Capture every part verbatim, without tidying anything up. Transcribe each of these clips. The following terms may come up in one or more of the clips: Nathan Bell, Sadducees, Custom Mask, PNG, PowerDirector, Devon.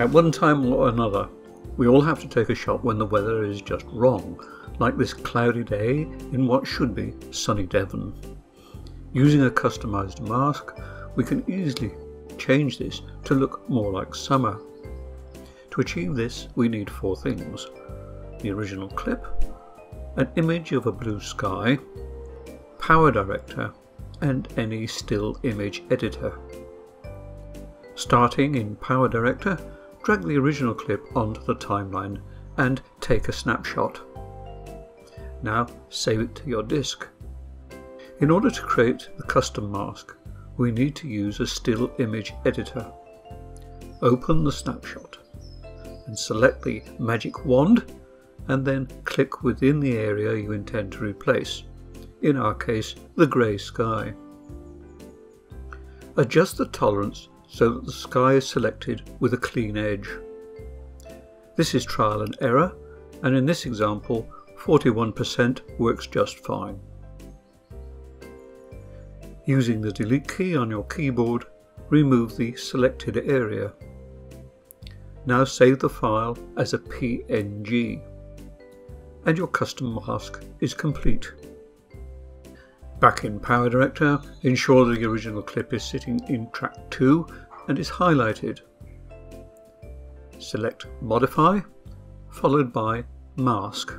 At one time or another, we all have to take a shot when the weather is just wrong, like this cloudy day in what should be sunny Devon. Using a customized mask, we can easily change this to look more like summer. To achieve this, we need four things: the original clip, an image of a blue sky, PowerDirector, and any still image editor. Starting in PowerDirector, drag the original clip onto the timeline and take a snapshot. Now save it to your disk. In order to create the custom mask, we need to use a still image editor. Open the snapshot and select the magic wand, and then click within the area you intend to replace, in our case the grey sky. Adjust the tolerance so that the sky is selected with a clean edge. This is trial and error, and in this example forty-one percent works just fine. Using the delete key on your keyboard, remove the selected area. Now save the file as a P N G, and your custom mask is complete. Back in PowerDirector, ensure the original clip is sitting in track two and is highlighted. Select Modify, followed by Mask.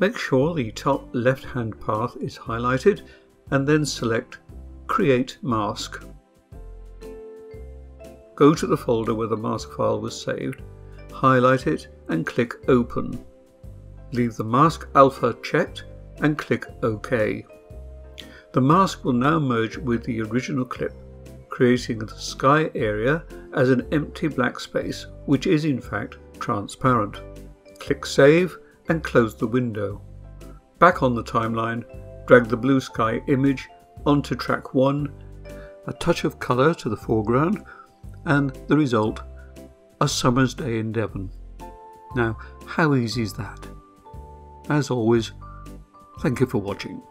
Make sure the top left-hand path is highlighted, and then select Create Mask. Go to the folder where the mask file was saved, highlight it and click Open. Leave the Mask Alpha checked and click OK. The mask will now merge with the original clip, creating the sky area as an empty black space, which is in fact transparent. Click Save and close the window. Back on the timeline, drag the blue sky image onto track one, a touch of colour to the foreground, and the result, a summer's day in Devon. Now, how easy is that? As always, thank you for watching.